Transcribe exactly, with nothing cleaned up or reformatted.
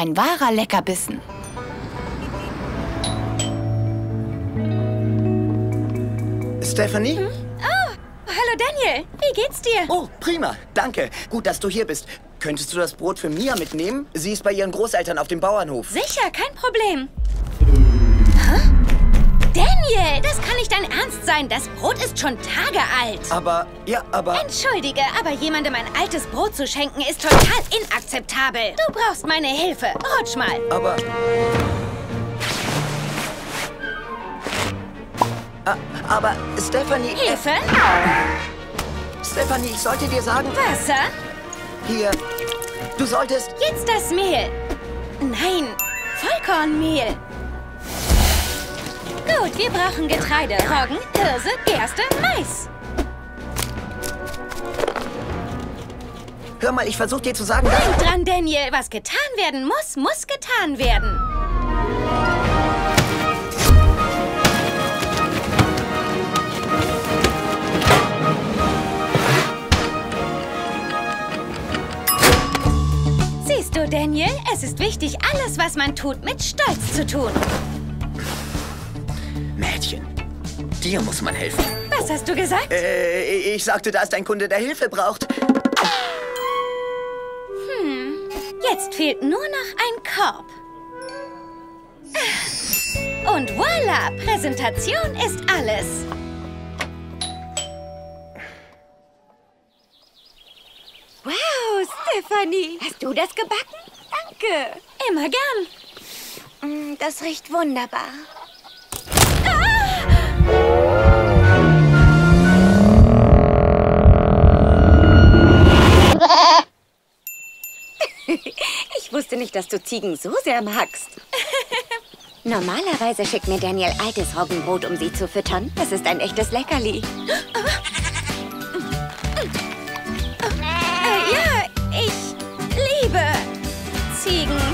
Ein wahrer Leckerbissen. Stephanie? Hm? Oh, hallo Daniel. Wie geht's dir? Oh, prima. Danke. Gut, dass du hier bist. Könntest du das Brot für Mia mitnehmen? Sie ist bei ihren Großeltern auf dem Bauernhof. Sicher, kein Problem. Hä? Daniel, das kann nicht dein Ernst sein. Das Brot ist schon Tage alt. Aber, ja, aber... Entschuldige, aber jemandem ein altes Brot zu schenken ist total inakzeptabel. Du brauchst meine Hilfe. Rutsch mal. Aber... Aber, Stephanie... Hilfe? Stephanie, ich sollte dir sagen... Wasser? Hier, du solltest... Jetzt das Mehl. Nein, Vollkornmehl. Gut, wir brauchen Getreide, Roggen, Hirse, Gerste, Mais. Hör mal, ich versuche dir zu sagen... Denk dran, Daniel, was getan werden muss, muss getan werden. Siehst du, Daniel, es ist wichtig, alles, was man tut, mit Stolz zu tun. Mädchen, dir muss man helfen. Was hast du gesagt? Äh, ich sagte, da ist ein Kunde, der Hilfe braucht. Hm, jetzt fehlt nur noch ein Korb. Und voilà, Präsentation ist alles. Wow, Stephanie, hast du das gebacken? Danke. Immer gern. Das riecht wunderbar. Ich wusste nicht, dass du Ziegen so sehr magst. Normalerweise schickt mir Daniel altes Roggenbrot, um sie zu füttern. Das ist ein echtes Leckerli. äh, ja, ich liebe Ziegen.